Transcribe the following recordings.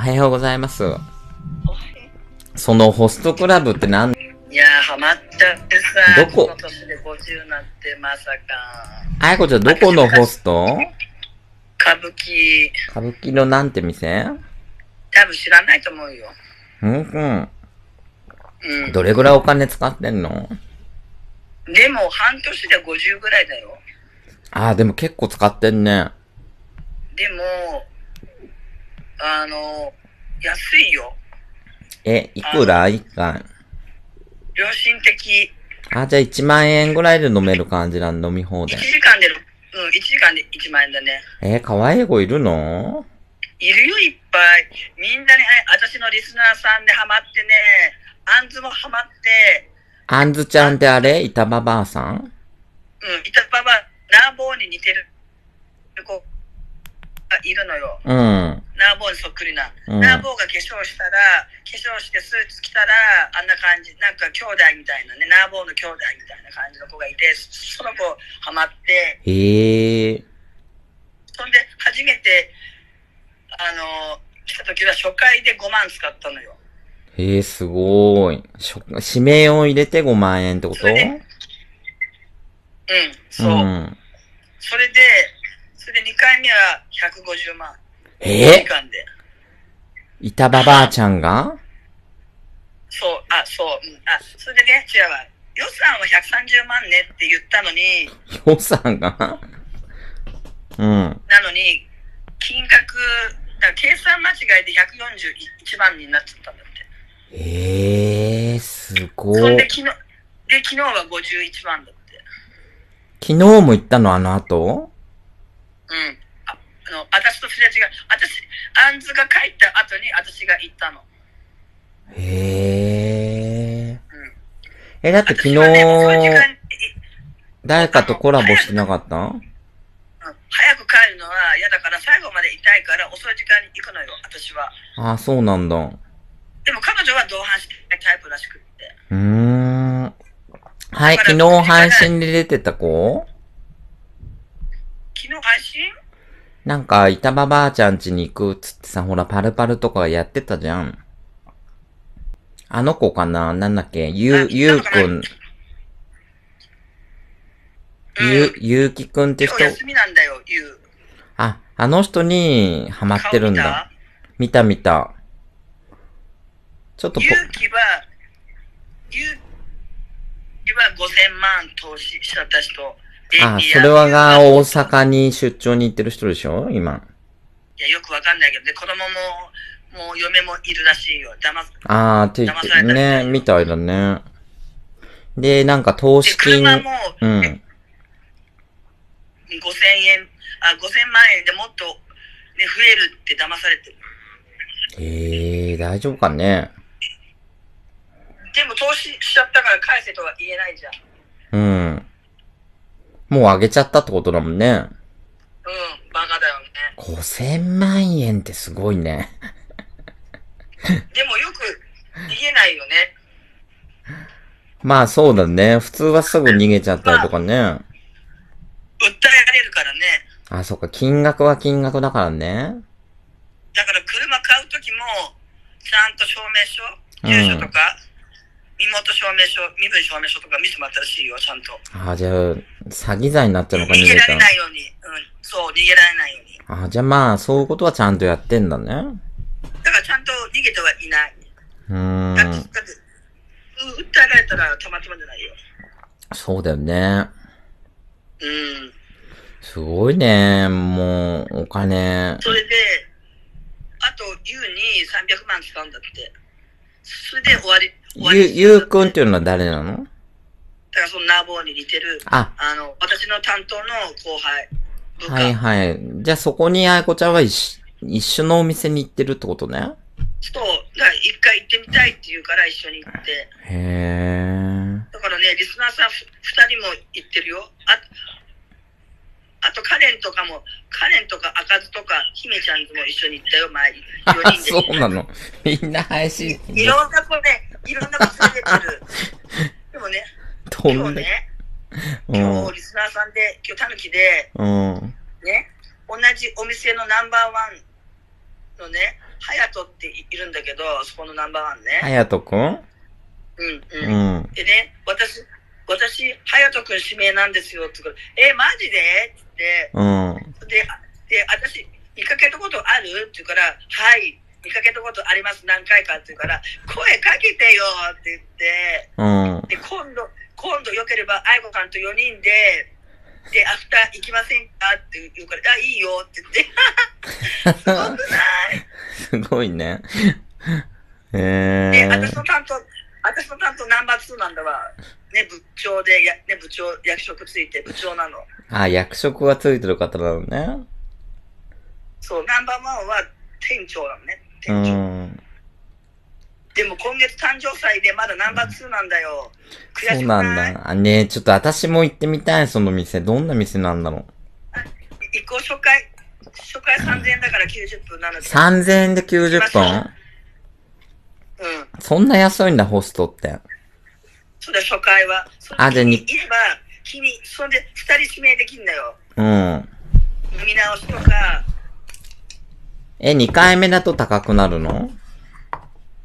はようございます。そのホストクラブって何？いやー、ハマっちゃってさ。どこ？この年で50なんてまさか。あやこちゃん、どこのホスト？歌舞伎。歌舞伎のなんて店？多分知らないと思うよ。うんうん。どれぐらいお金使ってんの？でも半年で50ぐらいだよ。ああ、でも結構使ってんね。でも、安いよ。え、いくら？一回。良心的。あ、じゃあ1万円ぐらいで飲める感じなの、飲み放題。1時間で1万円だね。可愛い子いるの？いるよ、いっぱい。みんなね、私のリスナーさんでハマってね、アンズもハマって。アンズちゃんってあれ？板場ばあさん？うん、板場ばあ、ナーボーに似てる子がいるのよ。うん。ナーボーにそっくりな。うん、ナーボーが化粧したら、化粧してスーツ着たら、あんな感じ、なんか兄弟みたいなね、ナーボーの兄弟みたいな感じの子がいて、その子ハマって。へえ。そんで、初めて、来た時は初回で5万使ったのよ。へえ、すごーい。指名を入れて5万円ってこと？うん、そう。うん、それで2回目は150万。時間で。板場ばあちゃんが？そう、あ、そう、うん、あ、それでね、違うわ。予算は130万ねって言ったのに。予算が？うん。なのに、金額、計算間違いで141万になっちゃったんだって。すごい。そんで昨日は51万だって。昨日も行ったの、あの後？うん。私とすれ違い、アンズが帰った後に私が行ったの。うん。だって昨日、誰かとコラボしてなかった？早く帰るのは嫌だから、最後までいたいから遅い時間に行くのよ、私は。ああ、そうなんだ。でも彼女は同伴してないタイプらしくって。はい、昨日配信で出てた子？昨日配信？なんか、板場ばあちゃん家に行くっつってさ、ほら、パルパルとかやってたじゃん。あの子かな？なんだっけ？ゆうくん。ゆうきくんって人。今日休みなんだよ、ゆう。あ、あの人にハマってるんだ。見た。ちょっとゆうきは5000万投資しちゃった人。あ、それはが大阪に出張に行ってる人でしょ、今。いや、よくわかんないけど、で、子供も、もう嫁もいるらしいよ。ああ、って言ってね、みたいだね。で、なんか投資金。うん。5000万円でもっと、ね、増えるって騙されてる。大丈夫かね。でも投資しちゃったから返せとは言えないじゃん。うん。もうあげちゃったってことだもんね。うん、バカだよね。5000万円ってすごいね。でもよく言えないよね。まあそうだね。普通はすぐ逃げちゃったりとかね。まあ訴えられるからね。あ、そっか。金額は金額だからね。だから車買うときも、ちゃんと証明書、住所とか、身元証明書、身分証明書とか見せてもらったらしいよ、ちゃんと。あ、じゃあ、詐欺罪になっちゃうのか、逃げられないように。うん、そう、逃げられないように。あ、じゃあまあ、そういうことはちゃんとやってんだね。だからちゃんと逃げてはいない。だって、訴えられたらたまたまじゃないよ。そうだよね。うん。すごいね、もう、お金。それで、あと、ゆうに300万使うんだって。それで終わり。ゆうくんっていうのは誰なの？だからそのナーボーに似てる。私の担当の後輩。はい。じゃあそこにあやこちゃんは一緒のお店に行ってるってことね。そう。だから一回行ってみたいって言うから一緒に行って。へー。だからね、リスナーさん2人も行ってるよ。あと、カレンとか、赤津とか、姫ちゃんとも一緒に行ったよ、前に。4人で。そうなの。みんな配信。いろんな子連れてる。でもね、今日リスナーさんで、今日たぬきで、ね、同じお店のナンバーワンのね、ハヤトっているんだけど、そこのナンバーワンね。ハヤトくん？うん、うん。でね、私、ハヤトくん指名なんですよって言うから、マジでって言って、うん。で、私、見かけたことあるって言うから、はい、見かけたことあります、何回かって言うから、声かけてよって言って、うん。で、今度よければ、愛子さんと4人で、アフター行きませんかって言うから、あ、いいよって言って、すごくないすごいね。で、私の担当ナンバー2なんだわ。ね、部長で、ね、部長、役職ついて、部長なの。あ、役職がついてる方なのね。そう、ナンバー1は店長なのね、店長。うん。でも今月誕生祭でまだナンバー2なんだよ。悔しくない？そうなんだ。あ、ねえ、ちょっと私も行ってみたい、その店。どんな店なんだろう。あ、一個初回3000円だから90分なので。3000円で90分？うん。そんな安いんだ、ホストって。そうだ、初回は。あ、じゃあ、君、そんで2人指名できんだよ。うん。見直すとか。2回目だと高くなるの？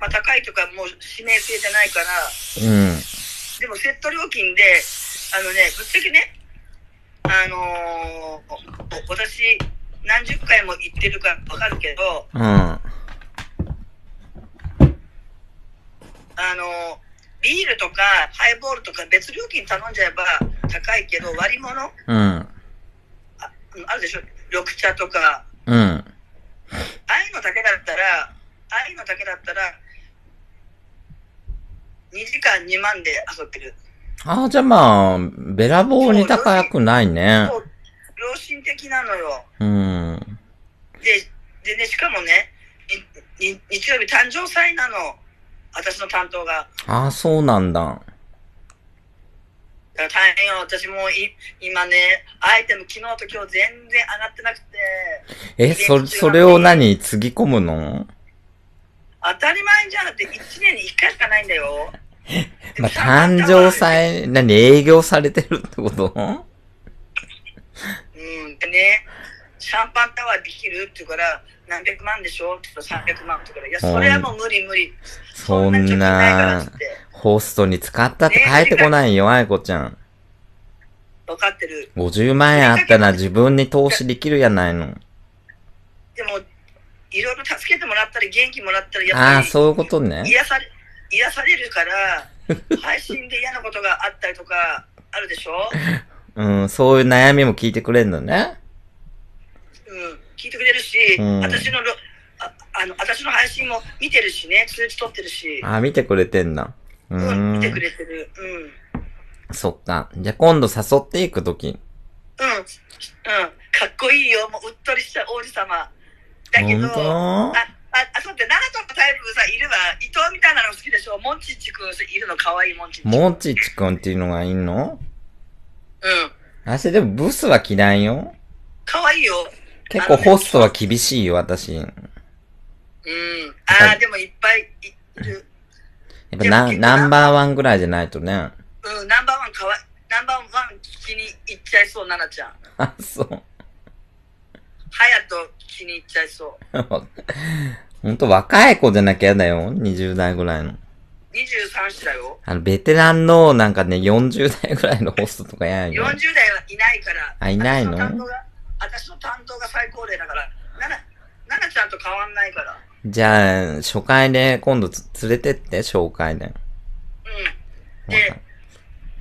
まあ、高いとか、もう指名制じゃないから。うん。でも、セット料金で、ぶっちゃけね、私、何十回も行ってるかわかるけど、うん。ビールとか、ハイボールとか、別料金頼んじゃえば高いけど、割り物？うん。あるでしょ？緑茶とか。うん。ああいうのだけだったら、2時間2万で遊べる。ああ、じゃあまあ、べらぼうに高くないね。そう、良心的なのよ。うん。でね、しかもね、日曜日誕生祭なの。私の担当が。ああ、そうなんだ。大変よ、私も今ね、アイテム昨日と今日全然上がってなくて。それを何つぎ込むの？当たり前じゃなくて、1年に1回しかないんだよ。まあ、誕生祭、何営業されてるってこと？うん、でね、シャンパンタワーできるって言うから、何百万でしょ？ちょっと300万って言うから、いや、それはもう無理。そんなホストに使ったって帰ってこないよ、あいこちゃん。分かってる。50万円あったら自分に投資できるやないの。でも、いろいろ助けてもらったり、元気もらったり、やっぱり。ああ、そういうことね。癒されるから、配信で嫌なことがあったりとか、あるでしょ？うん、そういう悩みも聞いてくれるのね。うん、聞いてくれるし、うん、私の配信も見てるしね、通知取ってるし。あ、見てくれてんな。うん、見てくれてる。うん。そっか。じゃあ今度誘っていくとき。うん。うん。かっこいいよ。もううっとりした王子様。だけど、そうって、ナナトのタイプさ、いるわ。伊藤みたいなの好きでしょ。モンチッチくんいるの、かわいいモンチッチくん。モンチッチくんっていうのがいんの？うん。私でもブスは嫌いよ。かわいいよ。結構ホストは厳しいよ、私。ああ、でもいっぱいいる。やっぱナンバーワンぐらいじゃないとね。うん、ナンバーワンナンバーワン聞きに行っちゃいそう、ナナちゃん。あ、そう。ハヤト聞きに行っちゃいそう。ほんと若い子じゃなきゃやだよ、20代ぐらいの。23歳だよ。ベテランのなんかね、40代ぐらいのホストとかやるよ。40代はいないから。あ、いないの？私の担当が最高齢だから、ナナちゃんと変わんないから。じゃあ、初回で今度連れてって、紹介で。うん。で、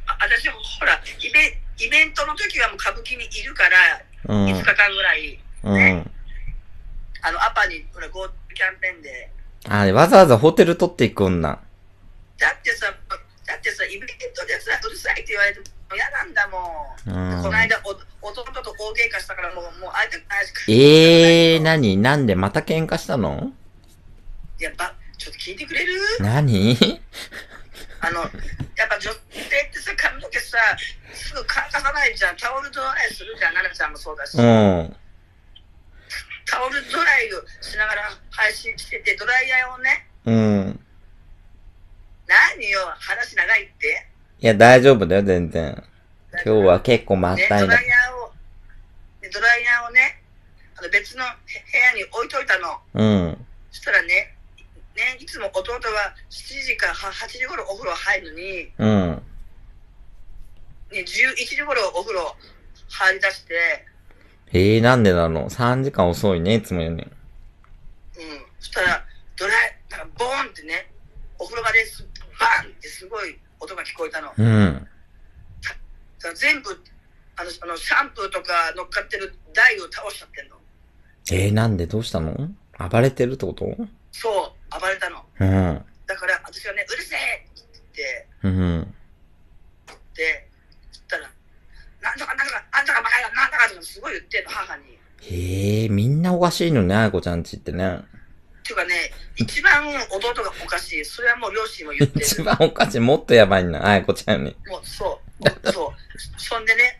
私もほら、イベントの時はもう歌舞伎にいるから、5日間ぐらい、ね。アパに、ほら、GoTo キャンペーンで。あ、わざわざホテル取っていくんだ。だってさ、イベントでさ、うるさいって言われても嫌なんだもん。この間、弟と大喧嘩したからもう会いたくないし。なんでまた喧嘩したの？やっぱ、ちょっと聞いてくれる？何？やっぱ女性ってさ、髪の毛さ、すぐ乾かさないじゃん。タオルドライするじゃん。ナナちゃんもそうだし。タオルドライをしながら配信してて、ドライヤーをね。うん。何よ、話長いって。いや、大丈夫だよ、全然。今日は結構まったいな。ドライヤーをね、別の部屋に置いといたの。そしたらね、いつも弟は7時から8時頃お風呂入るのに、うん、ね、11時頃お風呂入り出して。なんでだろう。3時間遅いね、いつもよね。うん。そしたら、なんかボーンってね、お風呂場でバーンってすごい音が聞こえたの。うん。全部、シャンプーとか乗っかってる台を倒しちゃってんの。なんでどうしたの？暴れてるってこと？そう、暴れたの。うん。だから、私はね、うるせえって言って。うん。で、言ったら、なんとか、あんたがバカや、なんとかとかすごい言ってんの、母に。みんなおかしいのね、あいこちゃんちってね。っていうかね、一番弟がおかしい。それはもう両親も言ってる。一番おかしい。もっとやばいな、あいこちゃんに。もう、そう。そんでね、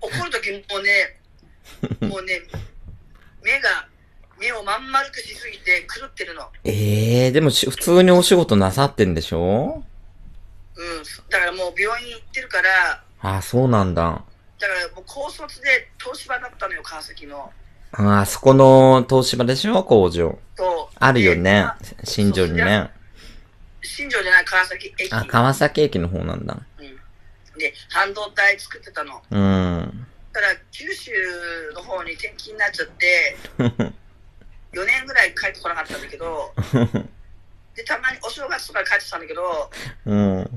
怒るときもうね、目をまん丸くしすぎて狂ってるの。でも普通にお仕事なさってんでしょ？うん、だからもう病院行ってるから。あ、そうなんだ。だからもう高卒で東芝だったのよ、川崎の。あそこの東芝でしょ、工場。そう。あるよね、新庄にね。新庄じゃない、川崎駅。あ、川崎駅の方なんだ。うん。で、半導体作ってたの。うん。だから九州の方に転勤になっちゃって、4年ぐらい帰ってこなかったんだけど、で、たまにお正月とか帰ってたんだけど、うん。もう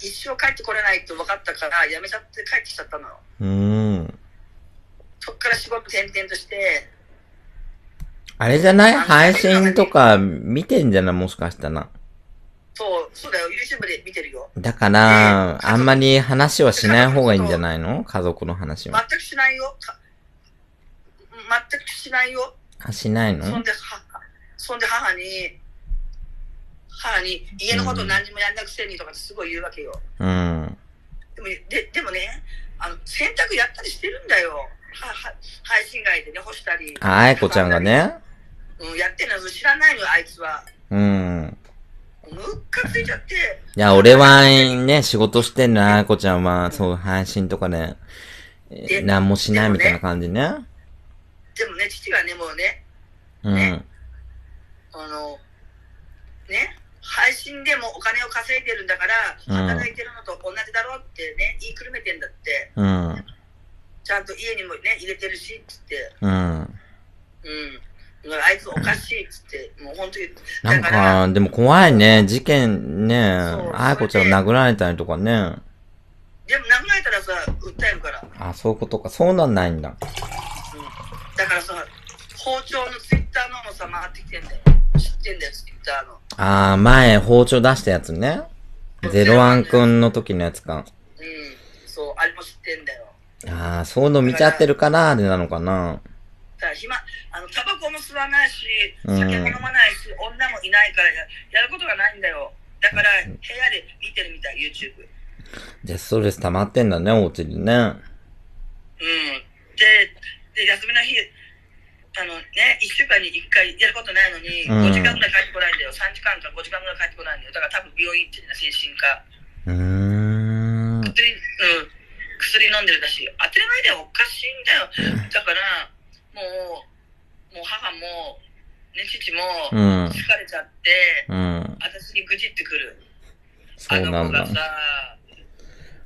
一生帰ってこれないと分かったから、辞めちゃって帰ってきちゃったのよ。そっから仕事転々として。あれじゃない？配信とか見てんじゃない？もしかしたら。そうだよ。YouTube で見てるよ。だから、あんまり話はしない方がいいんじゃないの？家族の話は。全くしないよ。あ、しないの？そんで母に、家のこと何にもやんなくせにとかすごい言うわけよ。うん。でもね、洗濯やったりしてるんだよ。配信外でね、干したり。あいこちゃんがね。うん、やってんの知らないのよ、あいつは。うん。むっかついちゃって。いや、俺はね、仕事してんの、あいこちゃんは、そう、配信とかね、何もしないみたいな感じね。でもね、父がね、もうね、配信でもお金を稼いでるんだから、働いてるのと同じだろうってね、言いくるめてんだって。うん。ちゃんと家にもね、入れてるし、っつって。あいつおかしいっつって、もう本当に。なんか、でも怖いね、事件ね、あいこちゃん殴られたりとかね。でも殴られたらさ、訴えるから。あ、そういうことか、そうなんないんだ。だからさ、包丁のツイッターのもさ、回ってきてんだよ。知ってんだよ、ツイッターの。ああ、前、包丁出したやつね。01くんの時のやつか。うん、そう、あれも知ってんだよ。ああ、そういうの見ちゃってるから、あれなのかな。だから暇、タバコも吸わないし、酒も飲まないし、女もいないからやることがないんだよ。だから、部屋で見てるみたい、YouTube。じゃあ、ストレス溜まってんだね、お家にね。うん。で、休みの日、1週間に1回やることないのに、5時間ぐらい帰ってこないんだよ。3時間か5時間ぐらい帰ってこないんだよ。だから多分病院行ってるな、精神科。薬飲んでるだし、当たり前だよ、おかしいんだよ。だから、もう母も、ね、父も、疲れちゃって、私に愚痴ってくる。そうなんだ。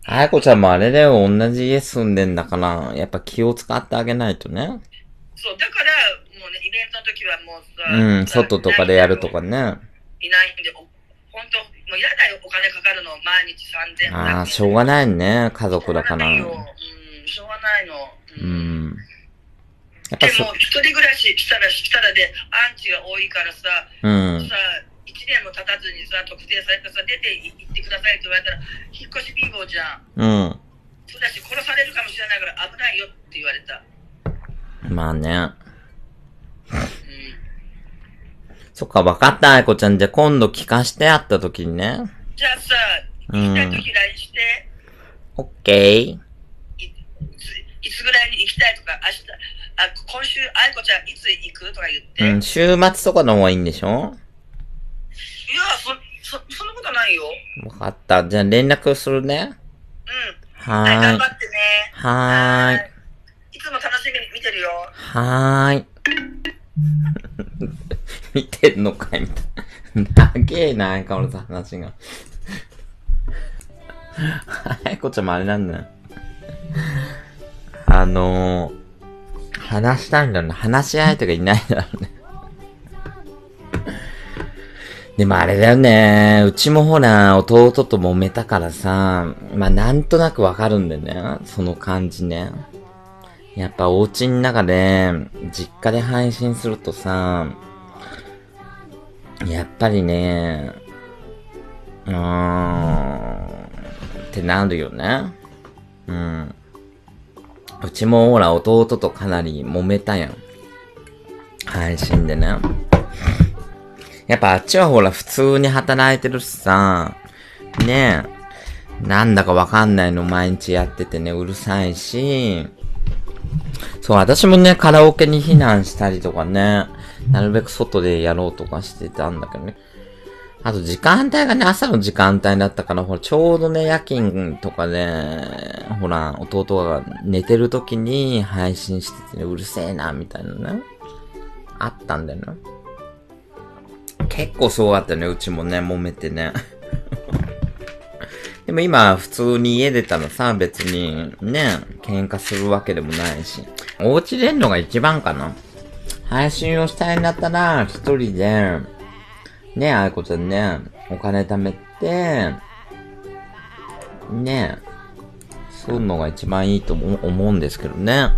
あいこちゃんもあれだよ、同じ家住んでんだから、やっぱ気を使ってあげないとね。そう、だから、もうね、イベントの時はもうさ、外とかでやるとかね。いないんで、ほんと、もう嫌だよ、お金かかるの、毎日3000円。ああ、しょうがないね、家族だから。しょうがないの。でも、一人暮らししたらで、アンチが多いからさ、1年も経たずにさ、特定されたさ、出て行ってくださいって言われたら、引っ越し貧乏じゃん。そうだし、殺されるかもしれないから危ないよって言われた。まあね。そっか、分かった、あいこちゃん。じゃあ今度聞かして会った時にね。じゃあさ、行きたい時 LINE して。オッケー。いつぐらいに行きたいとか、今週、あいこちゃんいつ行くとか言って。週末とかの方がいいんでしょ？いや、そんなことないよ。分かった。じゃあ連絡するね。はい。頑張ってね。はい。いつも楽しみに見てるよ。はい。見てんのかいみたいな。だけえな、相変わらず話が。あやこちゃんもあれなんだよ。話したいんだろうね。話し相手がいないんだろうね。でもあれだよね。うちもほら、弟と揉めたからさ、まあなんとなくわかるんだよね。その感じね。やっぱお家の中で、実家で配信するとさ、やっぱりね、ってなるよね。うん。うちもほら、弟とかなり揉めたやん。配信でね。やっぱあっちはほら普通に働いてるしさ、ねえ、なんだかわかんないの毎日やっててね、うるさいし、そう、私もね、カラオケに避難したりとかね、なるべく外でやろうとかしてたんだけどね。あと時間帯がね、朝の時間帯だったから、ほら、ちょうどね、夜勤とかで、ほら、弟が寝てる時に配信しててね、うるせえな、みたいなね、あったんだよね。結構そうだったね、うちもね、揉めてね。でも今、普通に家出たらさ、別にね、喧嘩するわけでもないし。お家出んのが一番かな。配信をしたいんだったら、一人で、ね、あやこちゃんね、お金貯めて、ね、そういうのが一番いいと思うんですけどね。